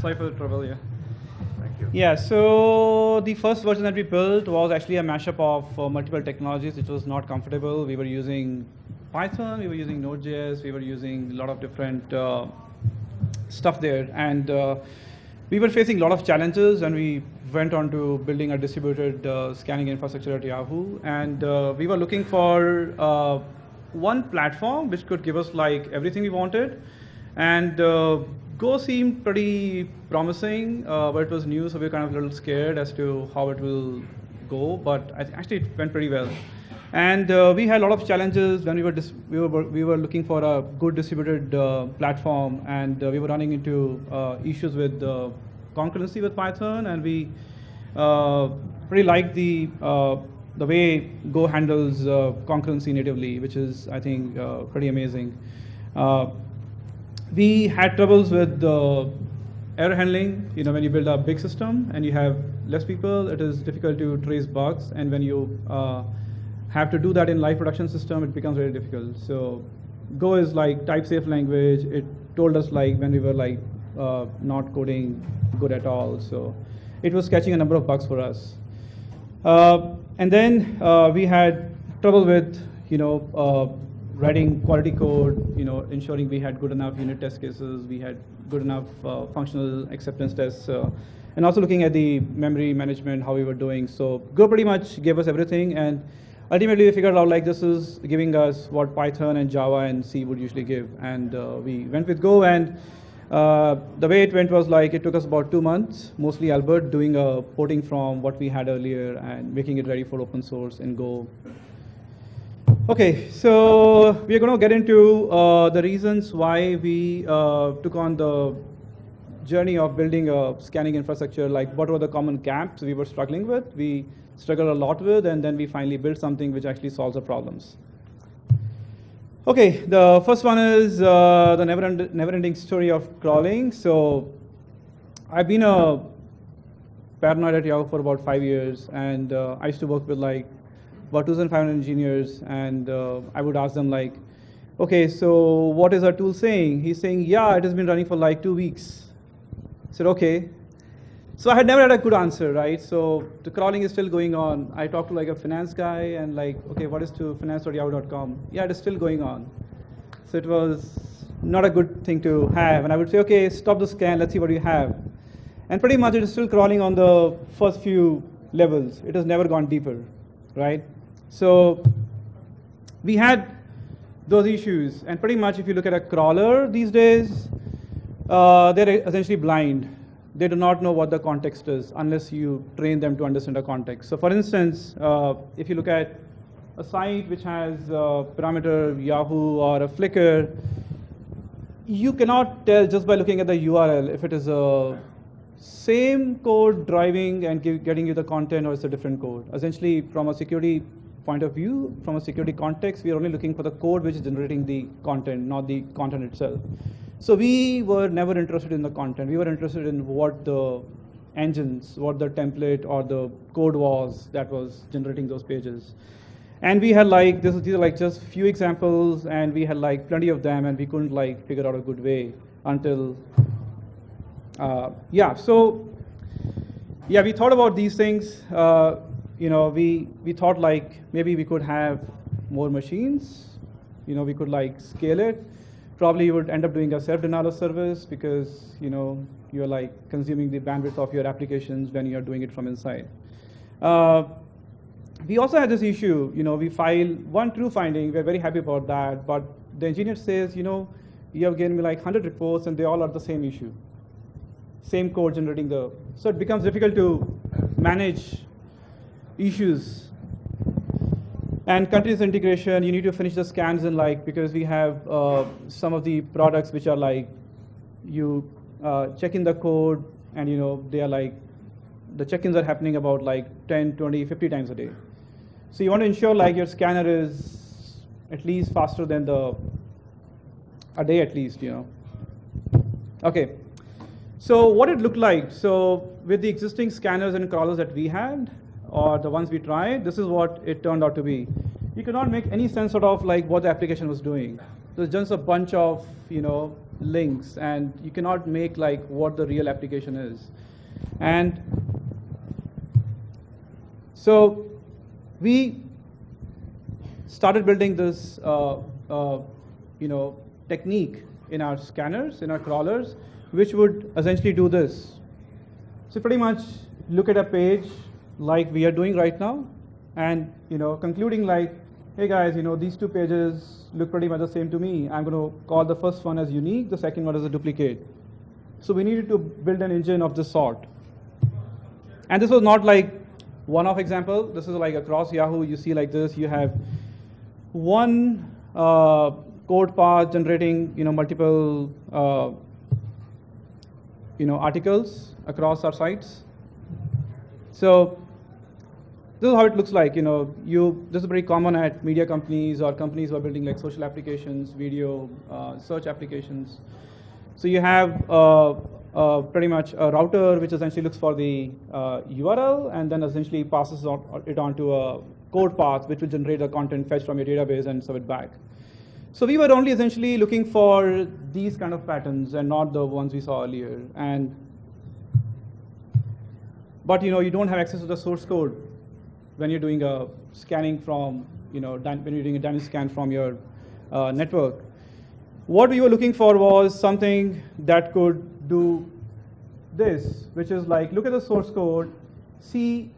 Sorry for the trouble, yeah. Thank you. Yeah, so the first version that we built was actually a mashup of multiple technologies. It was not comfortable. We were using Python, we were using Node.js, we were using a lot of different stuff there. And we were facing a lot of challenges, and we went on to building a distributed scanning infrastructure at Yahoo. And we were looking for one platform which could give us like everything we wanted. And Go seemed pretty promising, but it was new, so we were kind of a little scared as to how it will go. But actually, it went pretty well. And we had a lot of challenges when we were looking for a good distributed platform, and we were running into issues with concurrency with Python, and we really liked the way Go handles concurrency natively, which is, I think, pretty amazing. We had troubles with error handling. You know, when you build a big system and you have less people, it is difficult to trace bugs, and when you have to do that in live production system, it becomes very difficult. So Go is like type-safe language. It told us like when we were like not coding good at all. So it was catching a number of bugs for us. And then we had trouble with, you know, writing quality code, you know, ensuring we had good enough unit test cases, we had good enough functional acceptance tests, and also looking at the memory management, how we were doing. So Go pretty much gave us everything, and ultimately, we figured out like this is giving us what Python and Java and C would usually give, and we went with Go. And the way it went was like it took us about 2 months, mostly Albert, doing a porting from what we had earlier and making it ready for open source in Go. Okay, so we are going to get into the reasons why we took on the journey of building a scanning infrastructure. Like, what were the common gaps we were struggling with? We struggled a lot with, and then we finally built something which actually solves the problems. Okay, the first one is the never-ending story of crawling. So I've been a paranoid at Yahoo for about 5 years, and I used to work with like about 2,500 engineers, and I would ask them like, okay, so what is our tool saying? He's saying, yeah, it has been running for like 2 weeks. I said, okay. So I had never had a good answer, right? So the crawling is still going on. I talked to like a finance guy and like, okay, what is to finance.yahoo.com? Yeah, it is still going on. So it was not a good thing to have. And I would say, okay, stop the scan, let's see what you have. And pretty much it is still crawling on the first few levels. It has never gone deeper, right? So we had those issues. And pretty much if you look at a crawler these days, they're essentially blind. They do not know what the context is unless you train them to understand the context. So for instance, if you look at a site which has a parameter Yahoo or a Flickr, you cannot tell just by looking at the URL if it is a same code driving and getting you the content or it's a different code. Essentially, from a security point of view, from a security context, we are only looking for the code which is generating the content, not the content itself. So we were never interested in the content. We were interested in what the engines, what the template or the code was that was generating those pages. And we had like, these are like just few examples, and we had like plenty of them, and we couldn't like figure out a good way until, yeah. So yeah, we thought about these things. You know, we thought like maybe we could have more machines. You know, we could like scale it. Probably you would end up doing a self-denial of service because, you know, you're like consuming the bandwidth of your applications when you're doing it from inside. We also had this issue, you know, we file one true finding, we're very happy about that, but the engineer says, you know, you have given me like 100 reports and they all are the same issue. Same code generating the, so it becomes difficult to manage issues. And continuous integration, you need to finish the scans in like, because we have some of the products which are like, you check in the code and you know, they are like, the check-ins are happening about like 10, 20, 50 times a day. So you want to ensure like your scanner is at least faster than a day at least, you know. Okay, so what it looked like. So with the existing scanners and crawlers that we had, or the ones we tried, this is what it turned out to be. You could not make any sense out of like what the application was doing. There's just a bunch of, you know, links, and you cannot make like what the real application is. And so we started building this technique in our scanners, in our crawlers, which would essentially do this. So pretty much look at a page like we are doing right now, and concluding like, hey guys, these two pages look pretty much the same to me. I'm going to call the first one as unique, the second one as a duplicate. So we needed to build an engine of this sort. And this was not like one-off example. This is like across Yahoo, you see like this. You have one code path generating multiple articles across our sites. So this is how it looks like. This is very common at media companies or companies who are building like social applications, video, search applications. So you have pretty much a router which essentially looks for the URL and then essentially passes it onto a code path which will generate the content fetched from your database and serve it back. So we were only essentially looking for these kind of patterns and not the ones we saw earlier. But you don't have access to the source code when you're doing a scanning from when you're doing a dynamic scan from your network. What we were looking for was something that could do this, which is like look at the source code, see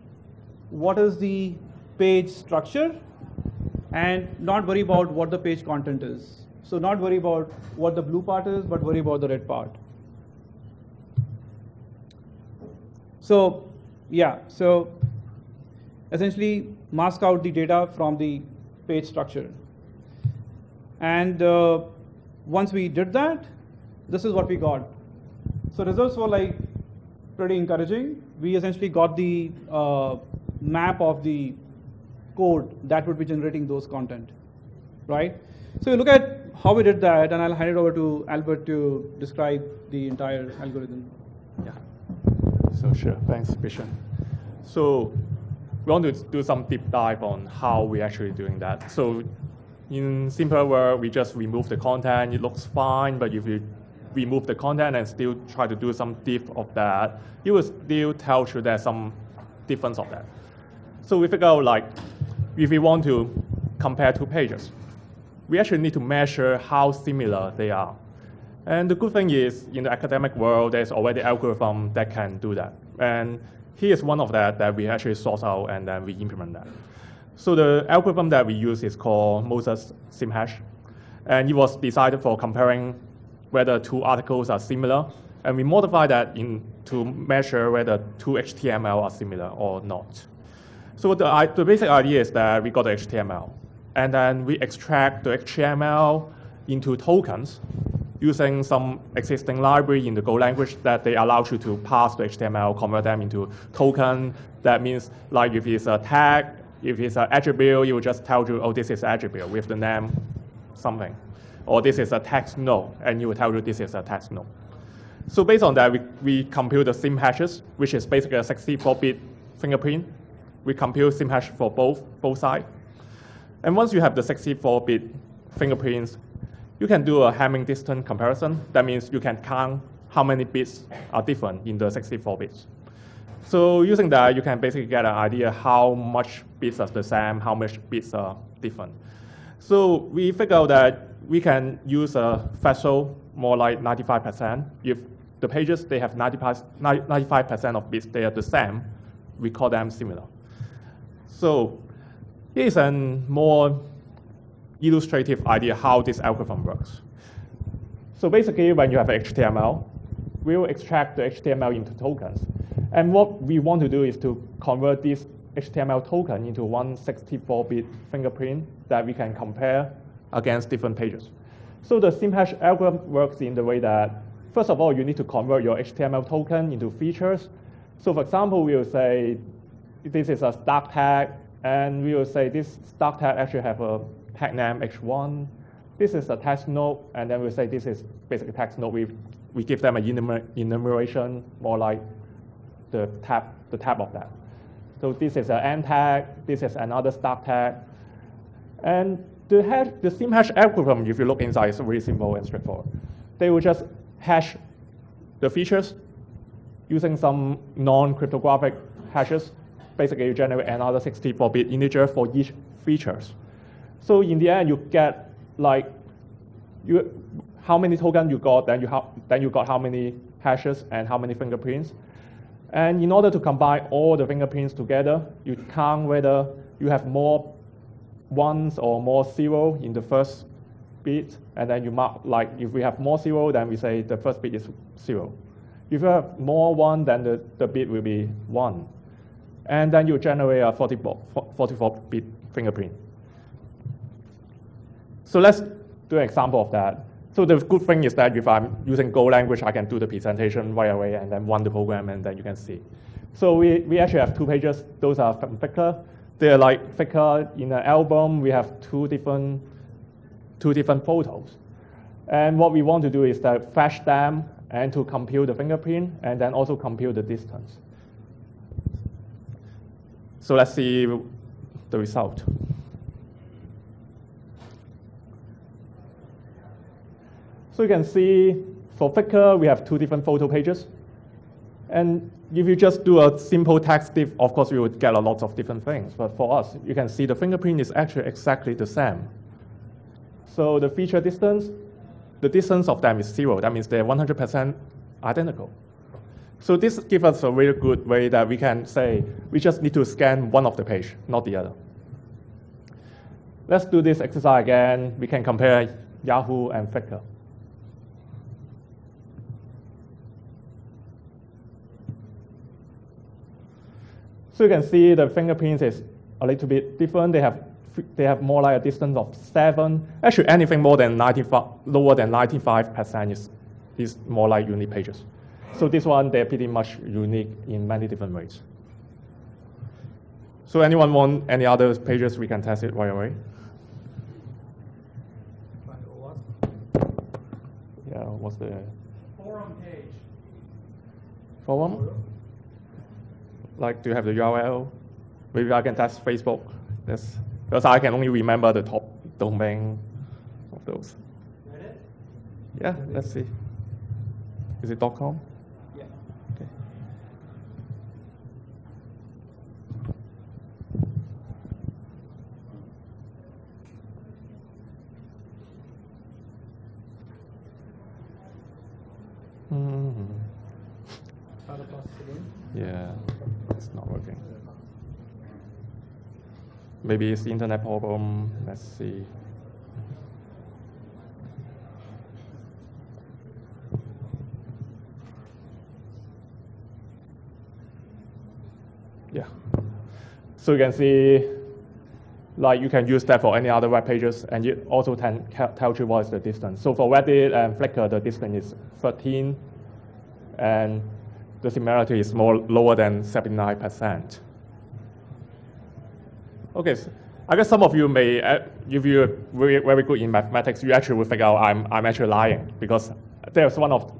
what is the page structure, and not worry about what the page content is. So not worry about what the blue part is, but worry about the red part. So yeah, so essentially mask out the data from the page structure. And once we did that, this is what we got. So results were like pretty encouraging. We essentially got the map of the code that would be generating those content, right? So you look at how we did that, and I'll hand it over to Albert to describe the entire algorithm. Yeah. So sure, thanks, Bishan. So we want to do some deep dive on how we're actually doing that. So in simple word, we just remove the content. It looks fine, but if you remove the content and still try to do some diff of that, it will still tell you there's some difference of that. So we figure out like, if we want to compare two pages, we actually need to measure how similar they are. And the good thing is, in the academic world, there's already algorithm that can do that. And here's one of that we actually sort out and then we implement that. So the algorithm that we use is called Moses SimHash. And it was designed for comparing whether two articles are similar. And we modify that to measure whether two HTML are similar or not. So the basic idea is that we got the HTML. And then we extract the HTML into tokens using some existing library in the Go language that they allow you to pass the HTML, convert them into token. That means like if it's a tag, if it's an attribute, it will just tell you, oh, this is attribute with the name something. Or this is a text node, and it will tell you this is a text node. So based on that, we compute the sim hashes, which is basically a 64-bit fingerprint. We compute sim hash for both sides. And once you have the 64-bit fingerprints, you can do a Hamming distance comparison. That means you can count how many bits are different in the 64 bits. So using that, you can basically get an idea how much bits are the same, how much bits are different. So we figure out that we can use a threshold more like 95%. If the pages, they have 95% of bits, they are the same, we call them similar. So here's a more illustrative idea how this algorithm works. So basically, when you have HTML, we will extract the HTML into tokens. And what we want to do is to convert this HTML token into one 64-bit fingerprint that we can compare against different pages. So the SimHash algorithm works in the way that, first of all, you need to convert your HTML token into features. So for example, we will say this is a stack tag, and we will say this stack tag actually have a tag name h1, this is a text node, and then we say this is basically text node. We give them an enumeration, more like the tab of that. So this is an end tag, this is another start tag. And the SimHash algorithm, if you look inside, is really simple and straightforward. they will just hash the features using some non-cryptographic hashes. Basically, you generate another 64-bit integer for each features. So in the end, you get like how many tokens you got, then you got how many hashes and how many fingerprints. And in order to combine all the fingerprints together, you count whether you have more ones or more zero in the first bit, and then you mark, like, if we have more zero, then we say the first bit is zero. If you have more one, then the bit will be one. And then you generate a 44-bit fingerprint. So let's do an example of that. So the good thing is that if I'm using Go language, I can do the presentation right away and then run the program, and then you can see. So we actually have two pages. Those are from Flickr. They're like Flickr in an album. We have two different photos. And what we want to do is that fetch them and to compute the fingerprint and then also compute the distance. So let's see the result. So you can see for Flickr, we have two different photo pages. And if you just do a simple text diff, of course, you would get a lot of different things. But for us, you can see the fingerprint is actually exactly the same. So the feature distance, the distance of them is zero. That means they're 100% identical. So this gives us a really good way that we can say we just need to scan one of the page, not the other. Let's do this exercise again. We can compare Yahoo and Flickr. So you can see the fingerprints is a little bit different. They have more like a distance of 7. Actually, anything more than 95, lower than 95% is more like unique pages. So this one, they're pretty much unique in many different ways. So anyone want any other pages? We can test it right away. Yeah, what's the? Forum page. Forum? Like, do you have the URL? Maybe I can test Facebook. Yes. Because I can only remember the top domain of those. Reddit? Yeah, let's see. Is it .com? Yeah. Okay. Mm-hmm. Yeah, it's not working. Maybe it's the internet problem. Let's see. Yeah. So you can see, like, you can use that for any other web pages, and it also can tell you what is the distance. So for Reddit and Flickr, the distance is 13, and the similarity is lower than 79%. Okay, so I guess some of you may, if you're very good in mathematics, you actually will figure out I'm actually lying, because there's one of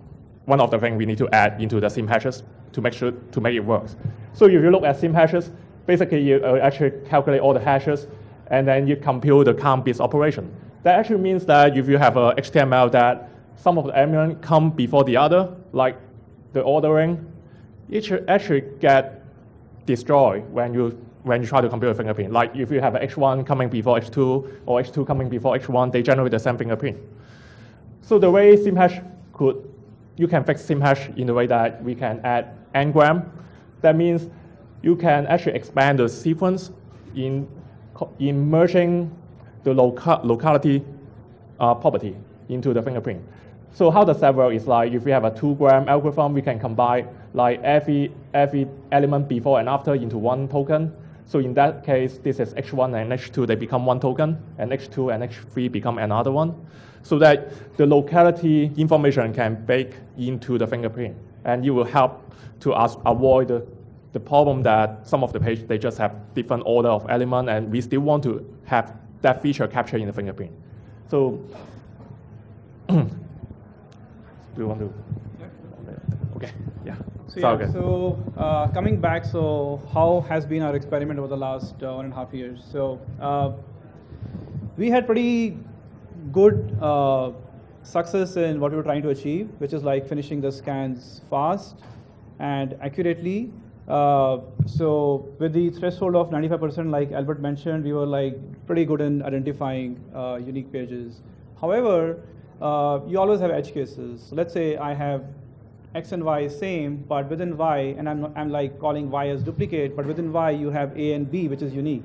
the things we need to add into the sim hashes to make it work. So if you look at sim hashes, basically you actually calculate all the hashes, and then you compute the count bits operation. That actually means that if you have a HTML that some of the elements come before the other, like the ordering, it should actually get destroyed when you try to compute a fingerprint. Like if you have H1 coming before H2 or H2 coming before H1, they generate the same fingerprint. So the way SimHash you can fix SimHash in the way that we can add n-gram. That means you can actually expand the sequence in merging the locality property into the fingerprint. So how does that work is like if we have a 2-gram algorithm, we can combine like every element before and after into one token. So in that case, this is H1 and H2, they become one token, and H2 and H3 become another one, so that the locality information can bake into the fingerprint. And it will help to us avoid the problem that some of the page, they just have different order of element, and we still want to have that feature captured in the fingerprint. So do you want to? Okay, yeah. So coming back, so how has been our experiment over the last 1.5 years? So we had pretty good success in what you're trying to achieve, which is like finishing the scans fast and accurately. So with the threshold of 95%, like Albert mentioned, we were like pretty good in identifying unique pages. However, you always have edge cases. So let's say I have X and Y same, but within Y, and I'm like calling Y as duplicate, but within Y you have A and B, which is unique.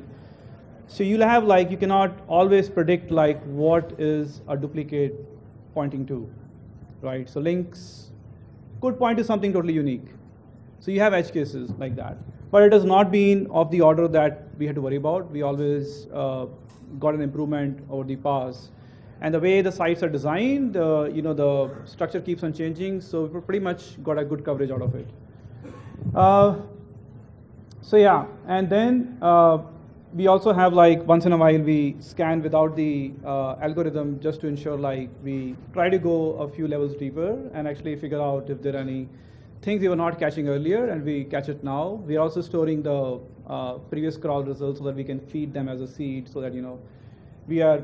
So you'll have like, you cannot always predict like what is a duplicate pointing to, right? So links could point to something totally unique. So you have edge cases like that. But it has not been of the order that we had to worry about. We always got an improvement over the past. And the way the sites are designed, you know, the structure keeps on changing, so we pretty much got a good coverage out of it. So yeah, and then we also have like once in a while we scan without the algorithm just to ensure like we try to go a few levels deeper and actually figure out if there are any things we were not catching earlier and we catch it now. We're also storing the previous crawl results so that we can feed them as a seed so that, you know, we are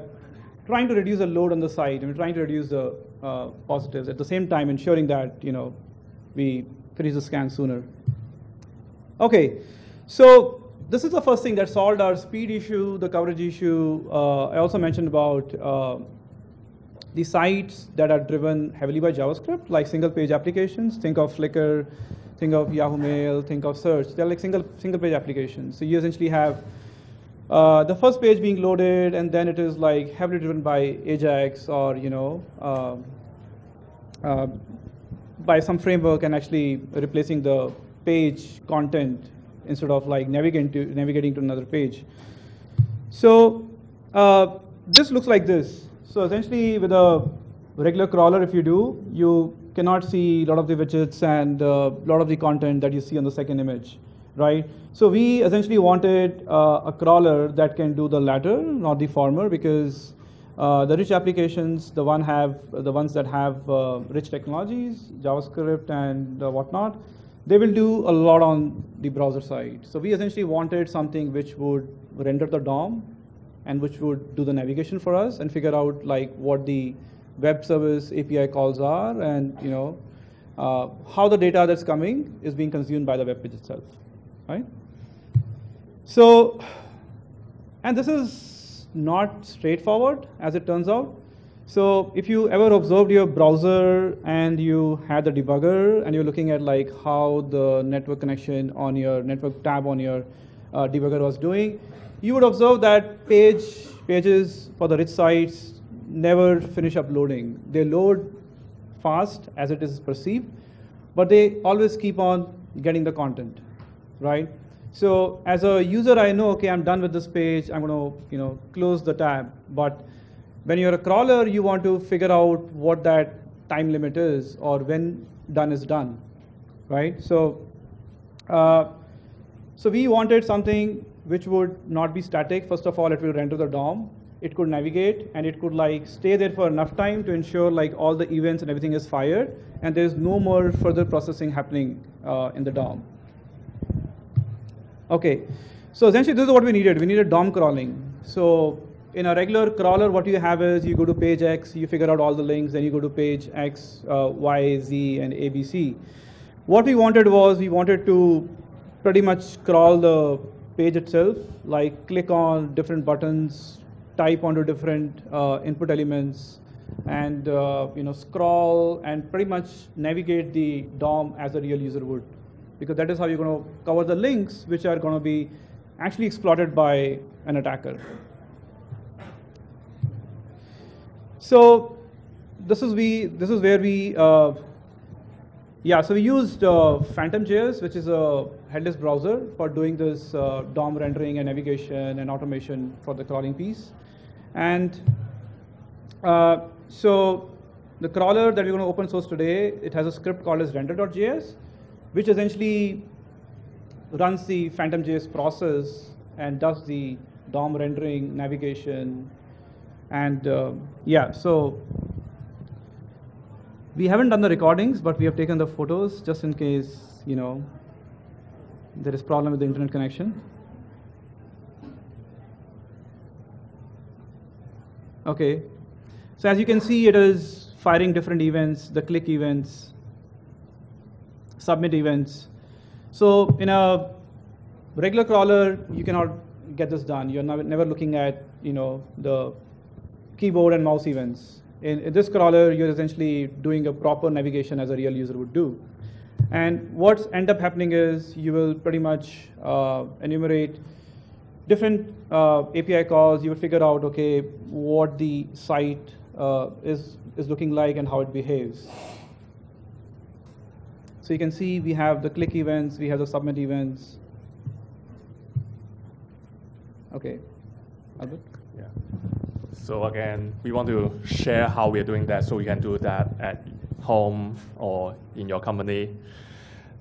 trying to reduce the load on the site and trying to reduce the positives at the same time, ensuring that, you know, we finish the scan sooner. Okay, so this is the first thing that solved our speed issue, the coverage issue. I also mentioned about the sites that are driven heavily by JavaScript, like single page applications. Think of Flickr, think of Yahoo Mail, think of Search. They're like single page applications. So you essentially have the first page being loaded, and then it is like heavily driven by Ajax or, you know, by some framework and actually replacing the page content instead of like navigating to another page. So this looks like this. So essentially with a regular crawler, if you do, you cannot see a lot of the widgets and a lot of the content that you see on the second image. Right? So we essentially wanted a crawler that can do the latter, not the former, because the rich applications, the ones that have rich technologies, JavaScript and whatnot, they will do a lot on the browser side. So we essentially wanted something which would render the DOM and which would do the navigation for us and figure out like what the web service API calls are and, you know, how the data that's coming is being consumed by the web page itself. Right? So, and this is not straightforward as it turns out. So if you ever observed your browser and you had the debugger and you're looking at like how the network connection on your network tab on your debugger was doing, you would observe that pages for the rich sites never finish uploading. They load fast as it is perceived, but they always keep on getting the content. Right? So as a user, I know, okay, I'm done with this page. I'm going to, you know, close the tab. But when you're a crawler, you want to figure out what that time limit is or when done is done. Right? So, so we wanted something which would not be static. First of all, it will render the DOM. It could navigate, and it could like stay there for enough time to ensure like all the events and everything is fired, and there's no more further processing happening in the DOM. Okay, so essentially this is what we needed. We needed DOM crawling. So in a regular crawler, what you have is you go to page X, you figure out all the links, then you go to page X, Y, Z, and A, B, C. What we wanted was we wanted to pretty much crawl the page itself, like click on different buttons, type onto different input elements, and you know, scroll and pretty much navigate the DOM as a real user would. Because that is how you're going to cover the links which are going to be actually exploited by an attacker. So this is where we used PhantomJS, which is a headless browser for doing this DOM rendering and navigation and automation for the crawling piece. And so the crawler that we're going to open source today, it has a script called as render.js, which essentially runs the PhantomJS process and does the DOM rendering, navigation, and yeah, so we haven't done the recordings, but we have taken the photos just in case, you know, there is a problem with the internet connection. Okay, so as you can see, it is firing different events, the click events, submit events. So in a regular crawler, you cannot get this done. You're never looking at the keyboard and mouse events. In this crawler, you're essentially doing a proper navigation as a real user would do. And what's end up happening is you will pretty much enumerate different API calls. You will figure out, okay, what the site is looking like and how it behaves. So you can see we have the click events, we have the submit events. Okay, Albert? Yeah. So again, we want to share how we are doing that, so we can do that at home or in your company.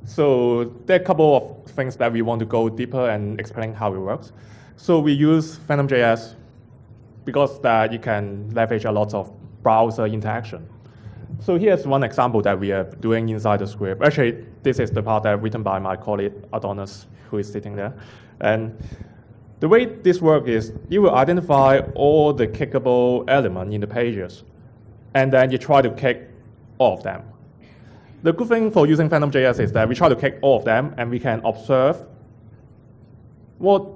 So there are a couple of things that we want to go deeper and explain how it works. So we use PhantomJS because that you can leverage a lot of browser interaction. So here's one example that we are doing inside the script. Actually, this is the part that written by my colleague Adonis, who is sitting there. And the way this works is you will identify all the clickable elements in the pages, and then you try to kick all of them. The good thing for using PhantomJS is that we try to kick all of them, and we can observe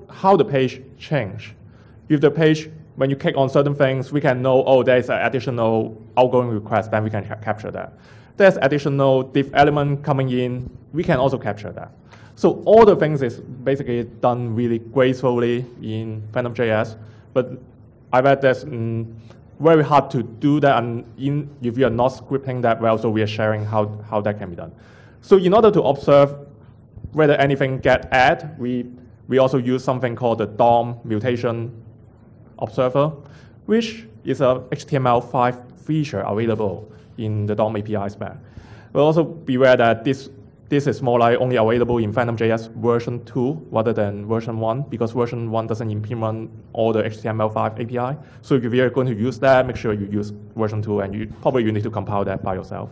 how the page changes. If the page, when you click on certain things, we can know, oh, there's an additional outgoing request, then we can capture that. There's additional div element coming in, we can also capture that. So all the things is basically done really gracefully in PhantomJS, but I bet that's very hard to do that if you are not scripting that well, so we are sharing how that can be done. So in order to observe whether anything gets added, we also use something called the DOM mutation Observer, which is a HTML5 feature available in the DOM API spec. But also beware that this is more like only available in PhantomJS version 2 rather than version 1, because version 1 doesn't implement all the HTML5 API. So if you're going to use that, make sure you use version 2, and you probably need to compile that by yourself.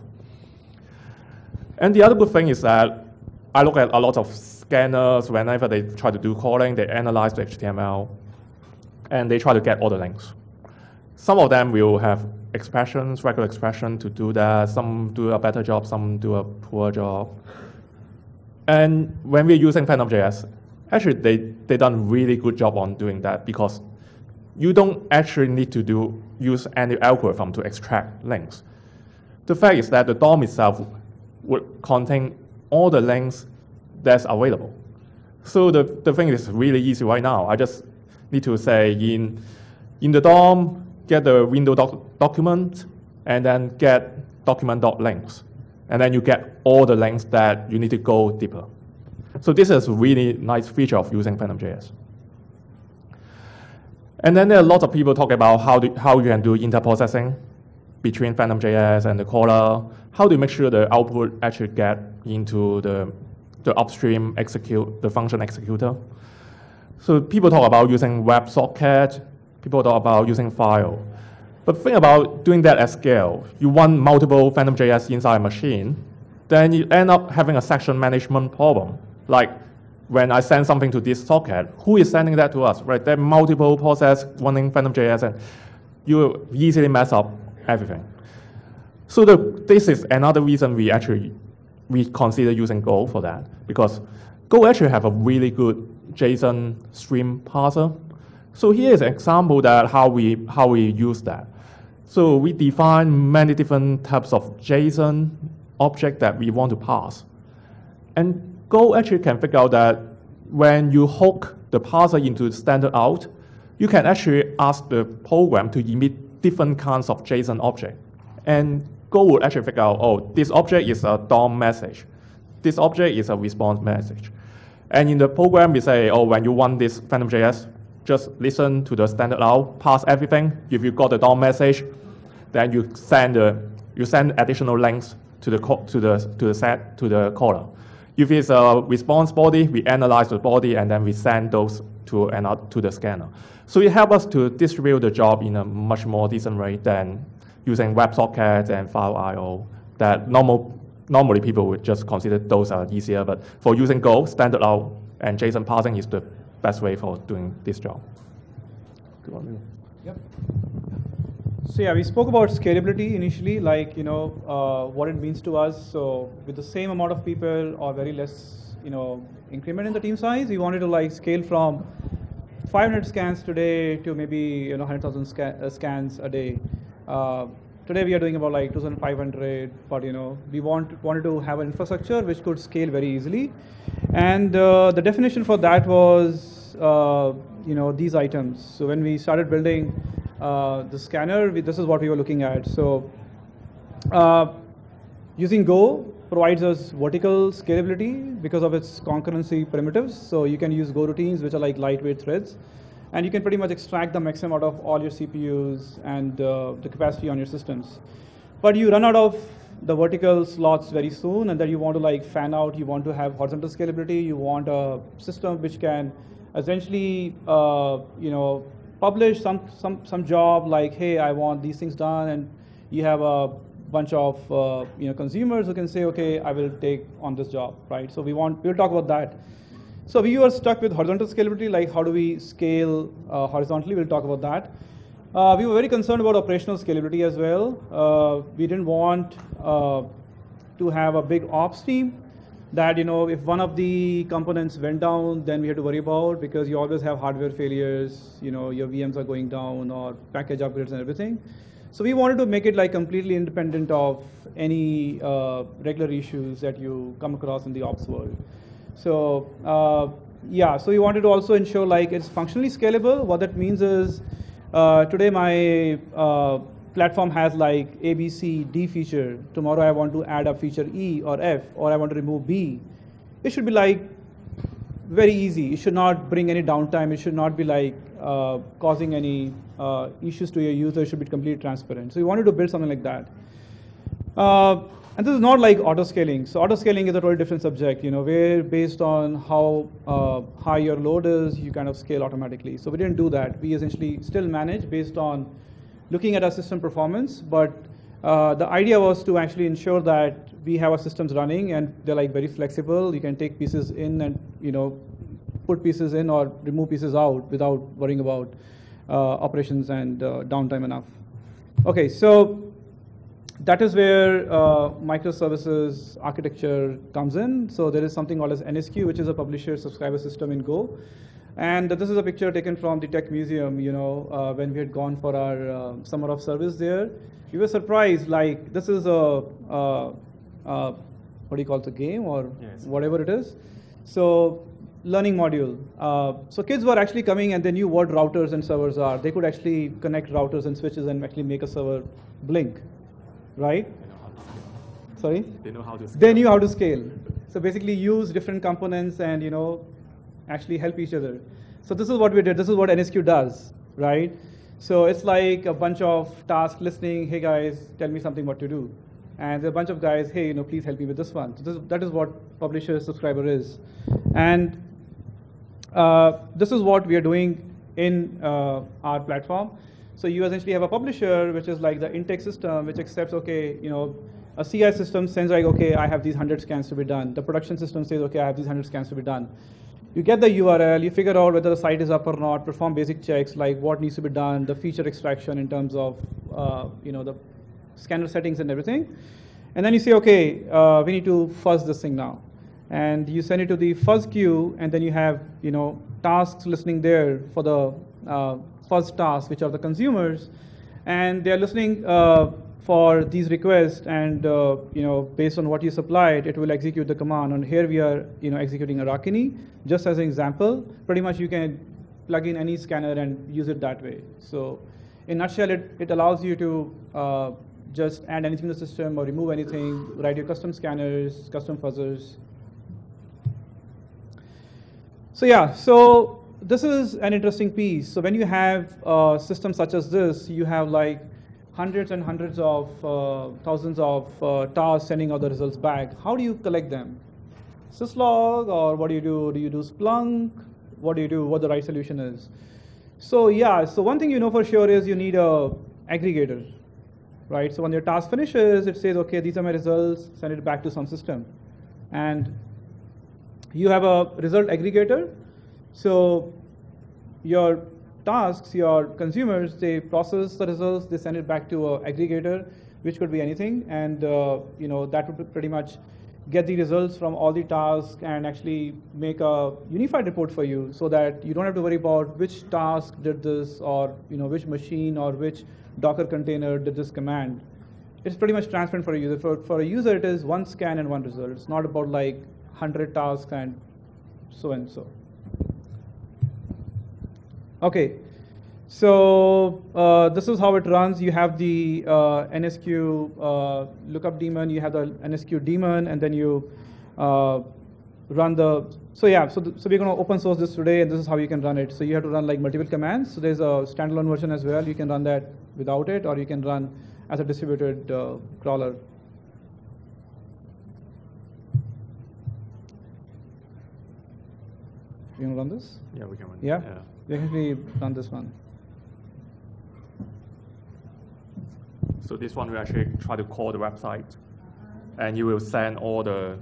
And the other good thing is that I look at a lot of scanners. Whenever they try to do calling, they analyze the HTML, and they try to get all the links. Some of them will have expressions, regular expressions to do that. Some do a better job, some do a poor job. And when we're using PhantomJS, actually they've done a really good job on doing that, because you don't actually need to use any algorithm to extract links. The fact is that the DOM itself would contain all the links that's available. So the thing is really easy right now. I just need to say in the DOM, get the window document, and then get document.links. And then you get all the links that you need to go deeper. So this is a really nice feature of using PhantomJS. And then there are a lot of people talk about how you can do interprocessing between PhantomJS and the caller. How do you make sure the output actually get into the upstream execute, the function executor? So people talk about using WebSocket, people talk about using file. But think about doing that at scale. You want multiple PhantomJS inside a machine, then you end up having a section management problem. Like when I send something to this socket, who is sending that to us? Right? There are multiple processes running PhantomJS, and you easily mess up everything. So this is another reason we consider using Go for that, because Go actually have a really good JSON stream parser. So here is an example that how we use that. So we define many different types of JSON object that we want to parse. And Go actually can figure out that when you hook the parser into standard out, you can actually ask the program to emit different kinds of JSON object. And Go will actually figure out, oh, this object is a DOM message. This object is a response message. And in the program, we say, oh, when you want this PhantomJS, just listen to the standard out, pass everything. If you got the DOM message, then you send additional links to the caller. If it's a response body, we analyze the body, and then we send those to the scanner. So it helps us to distribute the job in a much more decent way than using WebSockets and file IO that normally people would just consider those are easier, but for using Go, standard out and JSON parsing is the best way for doing this job. Yep. So yeah, we spoke about scalability initially, like what it means to us. So with the same amount of people or very less, increment in the team size, we wanted to like scale from 500 scans today to maybe 100,000 scans a day. Today we are doing about like 2,500, but we wanted to have an infrastructure which could scale very easily, and the definition for that was these items. So when we started building the scanner, this is what we were looking at. So using Go provides us vertical scalability because of its concurrency primitives. So you can use Go routines, which are like lightweight threads, and you can pretty much extract the maximum out of all your CPUs and the capacity on your systems. But you run out of the vertical slots very soon, and then you want to like fan out, you want to have horizontal scalability, you want a system which can essentially publish some job like, hey, I want these things done, and you have a bunch of consumers who can say, okay, I will take on this job, right? So we'll talk about that. So we are stuck with horizontal scalability, like how do we scale horizontally? We'll talk about that. We were very concerned about operational scalability as well. We didn't want to have a big ops team that if one of the components went down, then we had to worry about, because you always have hardware failures, your VMs are going down or package upgrades and everything. So we wanted to make it like completely independent of any regular issues that you come across in the ops world. So yeah, so we wanted to also ensure like it's functionally scalable. What that means is today my platform has like A, B, C, D feature. Tomorrow I want to add a feature E or F, or I want to remove B. It should be like very easy. It should not bring any downtime. It should not be like causing any issues to your user. It should be completely transparent. So we wanted to build something like that. And this is not like auto-scaling. So auto-scaling is a totally different subject, where based on how high your load is, you kind of scale automatically. So we didn't do that. We essentially still manage based on looking at our system performance, but the idea was to actually ensure that we have our systems running and they're like very flexible. You can take pieces in and put pieces in or remove pieces out without worrying about operations and downtime enough. Okay, so that is where microservices architecture comes in. So there is something called as NSQ, which is a publisher subscriber system in Go. And this is a picture taken from the tech museum, when we had gone for our summer of service there. We were surprised, like, this is a what do you call it, a game or yes, whatever it is. So learning module. So kids were actually coming and they knew what routers and servers are. They could actually connect routers and switches and actually make a server blink, right? Sorry? They know how to scale. They knew how to scale. So basically use different components and, actually help each other. So this is what we did. This is what NSQ does, right? So it's like a bunch of tasks listening. Hey guys, tell me something what to do. And there are a bunch of guys, hey, please help me with this one. So that is what publisher subscriber is. And this is what we are doing in our platform. So you essentially have a publisher, which is like the intake system, which accepts, okay, a CI system sends like, okay, I have these 100 scans to be done. The production system says, okay, I have these 100 scans to be done. You get the URL, you figure out whether the site is up or not, perform basic checks, like what needs to be done, the feature extraction in terms of, the scanner settings and everything. And then you say, okay, we need to fuzz this thing now. And you send it to the fuzz queue, and then you have, tasks listening there for the fuzz tasks, which are the consumers. And they're listening for these requests, and based on what you supplied, it will execute the command. And here we are, executing Arachni, just as an example. Pretty much you can plug in any scanner and use it that way. So in a nutshell, it allows you to just add anything to the system or remove anything, write your custom scanners, custom fuzzers. So yeah, so this is an interesting piece. So when you have systems such as this, you have like hundreds and hundreds of thousands of tasks sending out the results back. How do you collect them? Syslog, or what do you do? Do you do Splunk? What do you do? What the right solution is? So yeah, so one thing for sure is you need a aggregator, right? So when your task finishes, it says, okay, these are my results, send it back to some system. And you have a result aggregator. So your tasks, your consumers, they process the results, they send it back to an aggregator, which could be anything, and you know, that would pretty much get the results from all the tasks and actually make a unified report for you, so that you don't have to worry about which task did this, or you know, which machine or which Docker container did this command. It's pretty much transparent for a user. For a user, it is one scan and one result. It's not about like 100 tasks and so. Okay, so this is how it runs. You have the NSQ lookup daemon, you have the NSQ daemon, and then you run the, so we're gonna open source this today, and this is how you can run it. So you have to run like multiple commands. So there's a standalone version as well. You can run that without it, or you can run as a distributed crawler. You wanna run this? Yeah, we can run it. Yeah? Yeah. We actually done this one. So this one, we actually try to call the website, and you will send all the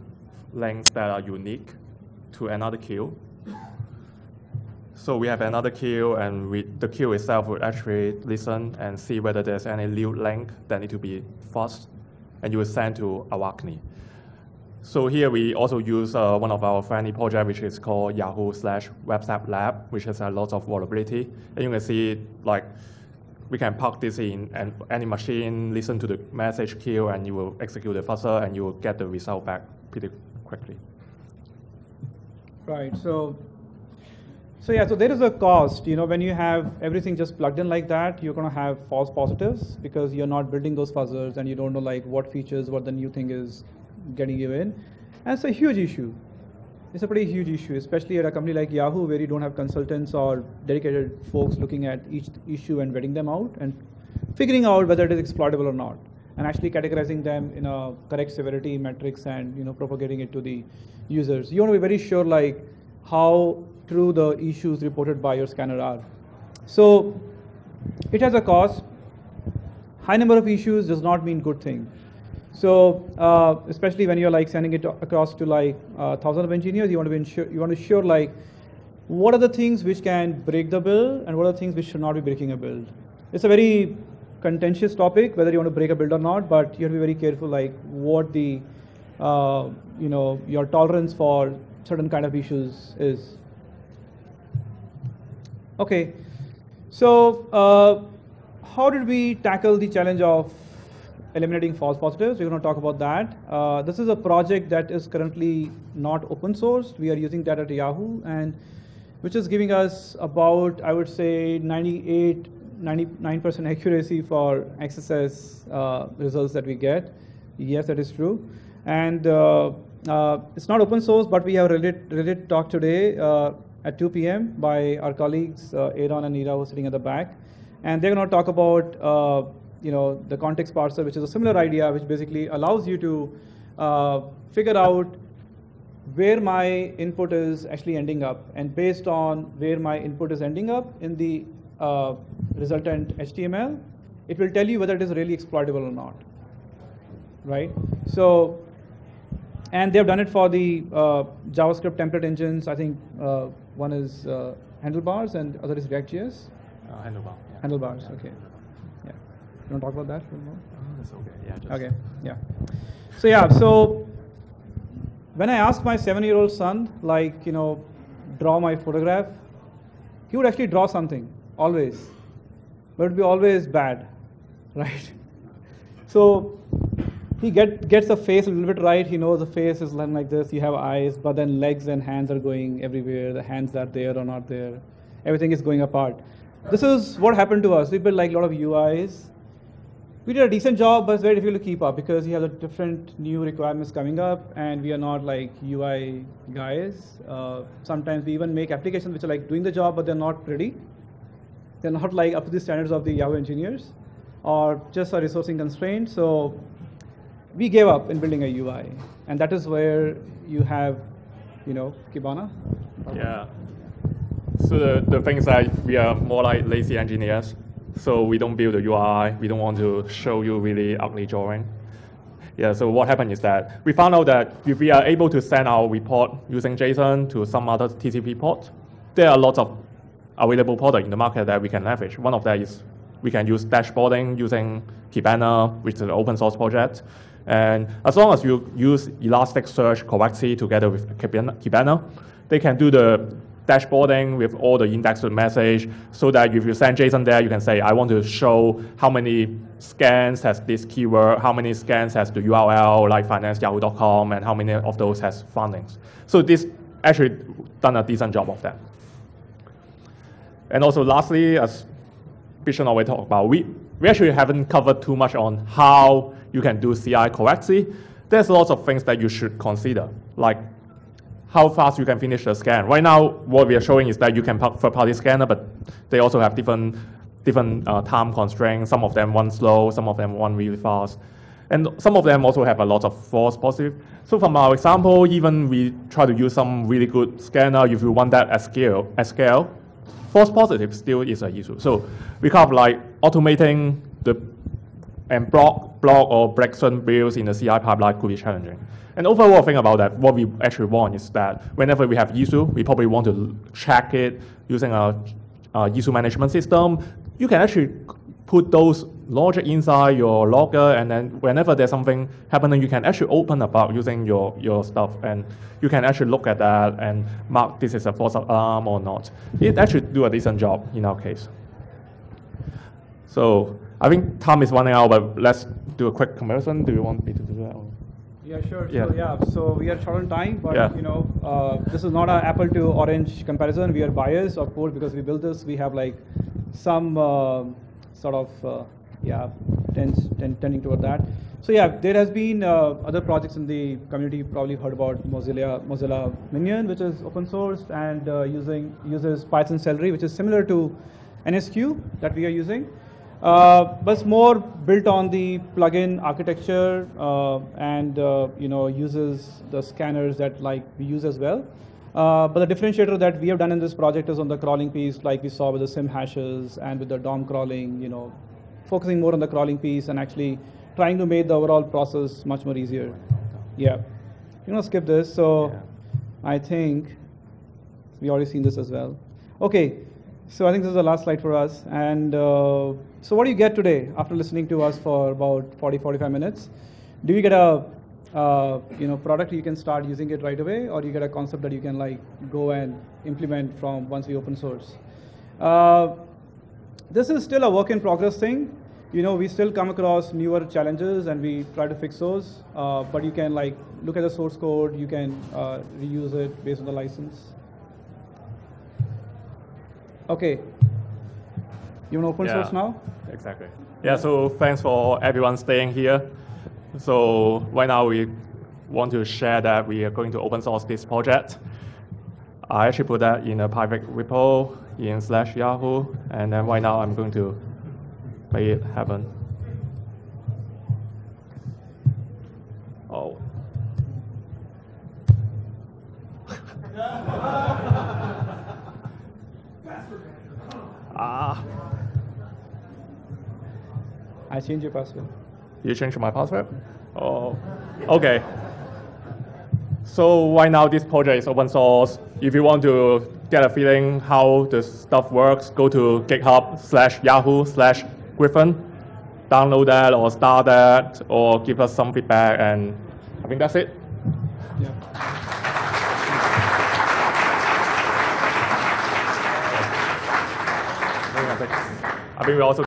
links that are unique to another queue. So we have another queue, and the queue itself will actually listen and see whether there's any new link that need to be fast, and you will send to Arachni. So here we also use one of our friendly project, which is called Yahoo/WebSap Lab, which has a lot of vulnerability. And you can see, like, we can park this in and any machine, listen to the message queue, and you will execute it faster, and you will get the result back pretty quickly. Right. So yeah. So there is a cost. You know, when you have everything just plugged in like that, you're gonna have false positives because you're not building those fuzzers, and you don't know like what features, what the new thing is getting you in. And it's a huge issue. It's a pretty huge issue, especially at a company like Yahoo, where you don't have consultants or dedicated folks looking at each issue and vetting them out and figuring out whether it is exploitable or not, and actually categorizing them in a correct severity matrix and, you know, propagating it to the users. You want to be very sure like how true the issues reported by your scanner are. So it has a cost. High number of issues does not mean good thing. So especially when you're like sending it across to like thousands of engineers, you want to be sure like what are the things which can break the build and what are the things which should not be breaking a build. It's a very contentious topic whether you want to break a build or not, but you have to be very careful like what the you know, your tolerance for certain kind of issues is. Okay, so how did we tackle the challenge of eliminating false positives? We're going to talk about that. This is a project that is currently not open sourced. We are using that at Yahoo, and which is giving us about, I would say, 99% accuracy for XSS results that we get. Yes, that is true. And it's not open source, but we have a Reddit talk today at 2 p.m. by our colleagues, Aaron and Neera, who are sitting at the back. And they're going to talk about you know, the context parser, which is a similar idea, which basically allows you to figure out where my input is actually ending up. And based on where my input is ending up in the resultant HTML, it will tell you whether it is really exploitable or not, right? So, and they've done it for the JavaScript template engines. I think one is Handlebars and other is React.js? Handlebar, yeah. Handlebars, okay. You want to talk about that for a moment? That's okay. Yeah, just okay. Yeah. So yeah. So when I asked my 7-year-old son, like, you know, draw my photograph, he would actually draw something always, but it would be always bad, right? So he gets the face a little bit right. He knows the face is like this. You have eyes, but then legs and hands are going everywhere. The hands are there or not there. Everything is going apart. This is what happened to us. We built like a lot of UIs. We did a decent job, but it's very difficult to keep up because you have the different new requirements coming up, and we are not like UI guys. Sometimes we even make applications which are like doing the job, but they're not pretty. They're not like up to the standards of the Yahoo engineers, or just a resourcing constraint. So we gave up in building a UI, and that is where you have, you know, Kibana. Yeah. So the things that we are more like lazy engineers. So we don't build a UI. We don't want to show you really ugly drawing. Yeah, so what happened is that we found out that if we are able to send our report using JSON to some other TCP port, there are lots of available product in the market that we can leverage. One of that is we can use dashboarding using Kibana, which is an open source project. And as long as you use Elasticsearch correctly together with Kibana, they can do the dashboarding with all the indexed message, so that if you send JSON there, you can say, I want to show how many scans has this keyword, how many scans has the URL, like finance.yahoo.com, and how many of those has fundings. So this actually done a decent job of that. And also lastly, as Bishan always talked about, we actually haven't covered too much on how you can do CI correctly. There's lots of things that you should consider, like how fast you can finish the scan. Right now, what we are showing is that you can pack third-party scanner, but they also have different time constraints. Some of them one slow, some of them one really fast. And some of them also have a lot of false positive. So from our example, even we try to use some really good scanner, if you want that at scale, false positive still is an issue. So we kind of like automating block or break certain builds in the CI pipeline could be challenging. And overall thing about that, what we actually want is that whenever we have issue, we probably want to check it using our issue management system. You can actually put those logic inside your logger, and then whenever there's something happening, you can actually open a bug using your stuff, and you can actually look at that and mark this is a false alarm or not. It actually do a decent job in our case. So I think time is running out, but let's do a quick comparison. Do you want me to do that? Or? Yeah, sure. Yeah. So we are short on time, but you know, this is not an apple to orange comparison. We are biased, of course, because we built this. We have like some sort of tending toward that. So yeah, there has been other projects in the community. You probably heard about Mozilla Minion, which is open source and uses Python Celery, which is similar to NSQ that we are using. But it's more built on the plugin architecture and you know, uses the scanners that like we use as well. But the differentiator that we have done in this project is on the crawling piece, like we saw with the sim hashes and with the DOM crawling, you know, focusing more on the crawling piece and actually trying to make the overall process much more easier. Yeah. You know, skip this. So I think we already seen this as well. Okay. So I think this is the last slide for us. And so what do you get today after listening to us for about 40, 45 minutes? Do you get a you know, product you can start using it right away, or do you get a concept that you can like go and implement from once we open source? This is still a work in progress thing. You know, we still come across newer challenges and we try to fix those. But you can like look at the source code. You can reuse it based on the license. Okay. You want open source now? Exactly. Yeah, so thanks for everyone staying here. So right now we want to share that we are going to open source this project. I actually put that in a private repo in /Yahoo, and then right now I'm going to make it happen. Oh. I changed your password. You changed my password? Oh, okay. So right now this project is open source. If you want to get a feeling how this stuff works, go to github.com/yahoo/griffin, download that or start that or give us some feedback, and I think that's it. Yeah. I think we also